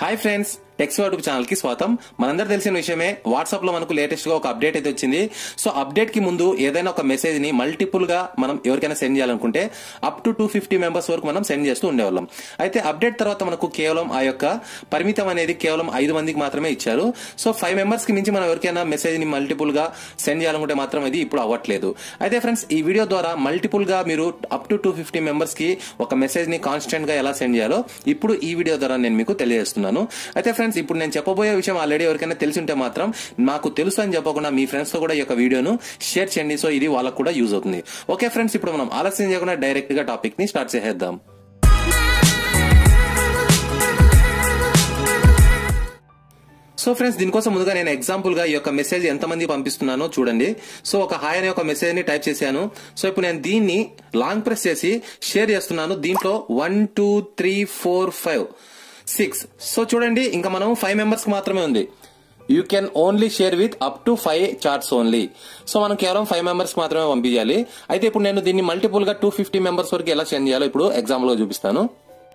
Hi friends, tech Siva YouTube channel కి స్వాగతం. మనందరూ తెలిసిన విషయమే, వాట్సాప్ లో మనకు లేటెస్ట్ గా ఒక అప్డేట్ అయితే వచ్చింది. సో అప్డేట్ కి ముందు ఏదైనా ఒక మెసేజ్ ని మల్టిపుల్ గా మనం ఎవరికైనా సెండ్ చేయాలనుకుంటే అప్ టు 250 మెంబర్స్ వరకు మనం సెండ్ చేస్తూ ఉండేవాళ్ళం. అయితే అప్డేట్ తర్వాత మనకు కేవలం ఆ యొక్క పరిమితం అనేది కేవలం 5 మందికి మాత్రమే ఇచ్చారు. సో 5 మెంబర్స్ కి మించి మనం ఎవరికైనా మెసేజ్ ని మల్టిపుల్ గా సెండ్ చేయాలనుకుంటే మాత్రం అది ఇప్పుడు అవ్వట్లేదు. అయితే ఫ్రెండ్స్, ఈ వీడియో ద్వారా మల్టిపుల్ గా మీరు అప్ టు 250 మెంబర్స్ కి ఒక మెసేజ్ ని కాన్స్టెంట్ గా ఎలా సెండ్ చేయాలో ఇప్పుడు ఈ వీడియో ద్వారా నేను మీకు తెలియజేస్తున్నాను. అయితే ఫ్రెండ్స్, ఇప్పుడు నేను చెప్పబోయే విషయం ఆల్రెడీ ఎవరికైనా తెలిసి ఉంటే మాత్రం నాకు తెలుసు అని చెప్పకుండా మీ ఫ్రెండ్స్ తో కూడా ఈ యొక్క వీడియోను షేర్ చేయండి. సో ఇది వాళ్ళకు కూడా యూజ్ అవుతుంది. ఓకే ఫ్రెండ్స్, ఇప్పుడు మనం ఆలస్యం చేయకుండా డైరెక్ట్ గా టాపిక్ ని స్టార్ట్ చేసేద్దాం. సో ఫ్రెండ్స్, దీనికోసం ముందుగా నేను ఎగ్జాంపుల్ గా ఈ యొక్క మెసేజ్ ఎంతమంది పంపిస్తున్నానో చూడండి. సో ఒక హాయ్ అనే ఒక మెసేజ్ ని టైప్ చేశాను. సో ఇప్పుడు నేను దీన్ని లాంగ్ ప్రెస్ చేసి షేర్ చేస్తున్నాను. దీంట్లో 1 2 3 4 5 6. సో చూడండి, ఇంకా మనం 5 మెంబర్స్ కి మాత్రమే ఉంది. You can only share with up to 5 charts only. So మనం కేవలం 5 మెంబర్స్ మాత్రమే పంపించాలి. అయితే ఇప్పుడు నేను దీన్ని మల్టిపుల్ గా 250 మెంబర్స్ వరకు ఎలా సెండ్ చేయాలో ఇప్పుడు ఎగ్జాంపుల్ గా చూపిస్తాను.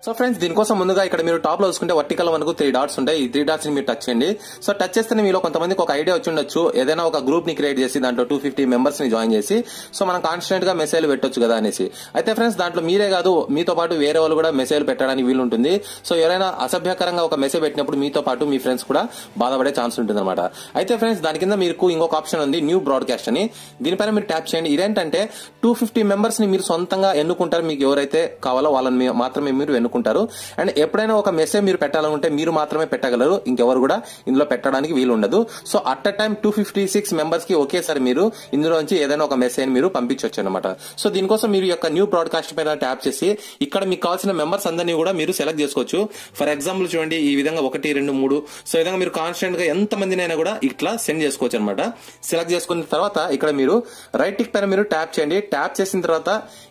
సో ఫ్రెండ్స్, దీనికోసం ముందుగా ఇక్కడ మీరు టాప్ లో చూసుకుంటే వర్టికల్ మనకు 3 డాట్స్ ఉంటాయి. ఈ 3 డాట్స్ ని మీరు టచ్ చేయండి. సో టచ్ చేస్తే మీలో కొంతమందికి ఒక ఐడియా వచ్చి ఉండొచ్చు, ఏదైనా ఒక గ్రూప్ ని క్రియేట్ చేసి దాంట్లో 250 మెంబర్స్ ని జాయిన్ చేసి సో మనం కాన్స్టెంట్ గా మెసేజ్ పెట్టొచ్చు కదా అనేసి. అయితే ఫ్రెండ్స్, దాంట్లో మీరే కాదు, మీతో పాటు వేరే వాళ్ళు కూడా మెసేజ్ పెట్టడానికి వీలు ఉంటుంది. సో ఎవరైనా అసభ్యకరంగా ఒక మెసేజ్ పెట్టినప్పుడు మీతో పాటు మీ ఫ్రెండ్స్ కూడా బాధపడే ఛాన్స్ ఉంటుంది అనమాట. అయితే ఫ్రెండ్స్, దాని కింద మీకు ఇంకొక ఆప్షన్ ఉంది, న్యూ బ్రాడ్కాస్ట్ అని. దీనిపైన మీరు ట్యాప్ చేయండి. ఇదేంటంటే 250 మెంబర్స్ ని మీరు సొంతంగా ఎన్నుకుంటారు. మీకు ఎవరైతే కావాలో వాళ్ళని మాత్రమే మీరు కుంటారు. అండ్ ఎప్పుడైనా ఒక మెసేజ్ మీరు పెట్టాలనుకుంటే మీరు మాత్రమే పెట్టగలరు, ఇంకెవరు కూడా ఇందులో పెట్టడానికి వీలు ఉండదు. So at a time 256 members కి ఒకేసారి మీరు ఇందులో నుంచి ఏదైనా ఒక మెసేజ్ మీరు పంపించవచ్చు అనమాట. సో దీనికోసం మీరు యొక్క న్యూ బ్రాడ్కాస్ట్ పైన ట్యాప్ చేసి ఇక్కడ మీకు కావాల్సిన మెంబర్స్ అందరినీ కూడా మీరు సెలెక్ట్ చేసుకోవచ్చు. ఫర్ ఎగ్జాంపుల్ చూడండి, ఈ విధంగా 1 2 3. సో ఈ విధంగా మీరు కాన్స్టెంట్ గా ఎంత మందినైనా కూడా ఇట్లా సెండ్ చేసుకోవచ్చు అనమాట. సెలెక్ట్ చేసుకున్న తర్వాత ఇక్కడ మీరు రైట్ క్లిక్ పైన మీరు ట్యాప్ చేయండి. ట్యాప్ చేసిన తర్వాత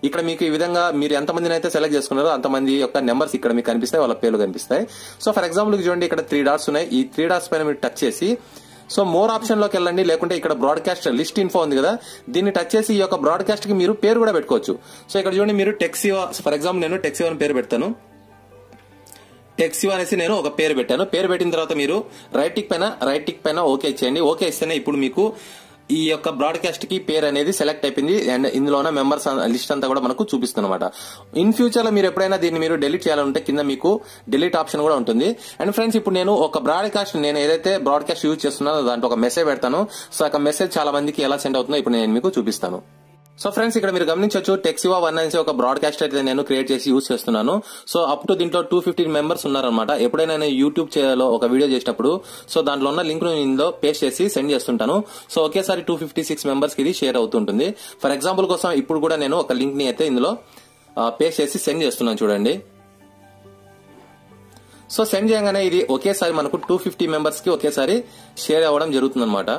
ఇక్కడ మీకు ఈ విధంగా మీరు ఎంతమందినైతే సెలెక్ట్ చేసుకున్నారో అంతమంది యొక్క నెంబర్స్ ఇక్కడ మీకు కనిపిస్తాయి, వాళ్ళ పేర్లు కనిపిస్తాయి. సో ఫర్ ఎగ్జాంపుల్ చూడండి, ఇక్కడ 3 డాట్స్ ఉన్నాయి. ఈ 3 డాట్స్ పైన మీరు టచ్ చేసి సో మోర్ ఆప్షన్ లోకి వెళ్ళండి. లేకుంటే ఇక్కడ బ్రాడ్కాస్ట్ లిస్ట్ ఇన్ఫో ఉంది కదా, దీన్ని టచ్ చేసి ఈ యొక్క బ్రాడ్కాస్ట్ కి మీరు పేరు కూడా పెట్టుకోవచ్చు. సో ఇక్కడ చూడండి, మీరు టెక్ సివా, ఫర్ ఎగ్జాంపుల్ నేను టెక్ సివా అని పేరు పెడతాను. టెక్ సివా అనేసి నేను ఒక పేరు పెట్టాను. పేరు పెట్టిన తర్వాత మీరు రైట్ టిక్ పైన ఓకే ఇచ్చేయండి. ఓకే ఇస్తేనే ఇప్పుడు మీకు ఈ యొక్క బ్రాడ్కాస్ట్ కి పేరు అనేది సెలెక్ట్ అయిపోయింది. అండ్ ఇందులో ఉన్న మెంబర్స్ లిస్ట్ అంతా కూడా మనకు చూపిస్తుంది అనమాట. ఇన్ ఫ్యూచర్ లో మీరు ఎప్పుడైనా దీన్ని మీరు డిలీట్ చేయాలంటే కింద మీకు డిలీట్ ఆప్షన్ కూడా ఉంటుంది. అండ్ ఫ్రెండ్స్, ఇప్పుడు నేను ఒక బ్రాడ్కాస్ట్, నేను ఏదైతే బ్రాడ్కాస్ట్ యూజ్ చేస్తున్నానో దాంట్లో ఒక మెసేజ్ పెడతాను. సో ఆ మెసేజ్ చాలా మందికి ఎలా సెండ్ అవుతుందో ఇప్పుడు నేను మీకు చూపిస్తాను. సో ఫ్రెండ్స్, ఇక్కడ మీరు గమనించవచ్చు, టెక్ సివా 1 అనేసి ఒక బ్రాడ్కాస్ట్ అయితే నేను క్రియేట్ చేసి యూజ్ చేస్తున్నాను. సో అప్ టు దీంట్లో 250 మెంబర్స్ ఉన్నారనమాట. ఎప్పుడైనా నేను యూట్యూబ్ లో ఒక వీడియో చేసినప్పుడు సో దాంట్లో ఉన్న లింక్ ను ఇందులో పేస్ట్ చేసి సెండ్ చేస్తుంటాను. సో ఒకేసారి 256 మెంబర్స్ కి ఇది షేర్ అవుతుంటుంది. ఫర్ ఎగ్జాంపుల్ కోసం ఇప్పుడు కూడా నేను ఒక లింక్ ని అయితే ఇందులో పేస్ట్ చేసి సెండ్ చేస్తున్నాను. చూడండి, సో సెండ్ చేయగానే ఇది ఒకేసారి మనకు 250 మెంబర్స్ కి ఒకేసారి షేర్ అవ్వడం జరుగుతుంది అనమాట.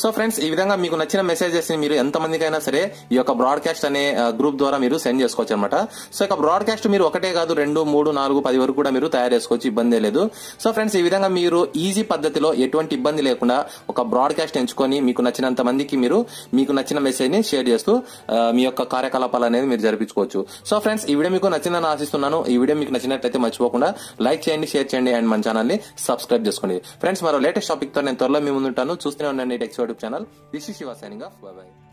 సో ఫ్రెండ్స్, ఈ విధంగా మీకు నచ్చిన మెసేజెస్ ని మీరు ఎంతమందికైనా సరే ఈ యొక్క బ్రాడ్కాస్ట్ అనే గ్రూప్ ద్వారా మీరు సెండ్ చేసుకోవచ్చు అనమాట. సో ఇక బ్రాడ్కాస్ట్ మీరు ఒకటే కాదు 2 3 4 10 వరకు కూడా మీరు తయారు చేసుకోవచ్చు, ఇబ్బంది లేదు. సో ఫ్రెండ్స్, ఈ విధంగా మీరు ఈజీ పద్ధతిలో ఎటువంటి ఇబ్బంది లేకుండా ఒక బ్రాడ్కాస్ట్ ఎంచుకొని మీకు నచ్చినంత మందికి మీరు మీకు నచ్చిన మెసేజ్ ని షేర్ చేస్తూ మీ యొక్క కార్యకలాపాలు అనేది మీరు జరిపించుకోవచ్చు. సో ఫ్రెండ్స్, ఈ వీడియో మీకు నచ్చిందని ఆశిస్తున్నాను. ఈ వీడియో మీకు నచ్చినట్లయితే మర్చిపోకుండా లైక్ చేయండి, షేర్ చేయండి అండ్ మన ఛానల్ ని సబ్స్క్రైబ్ చేసుకోండి. ఫ్రెండ్స్, మరో లేటెస్ట్ టాపిక్ తో నేను త్వరలో మీ ముందుంటాను. చూస్తూనే ఉండండి tech Siva channel. This is Shiva signing off. Bye bye.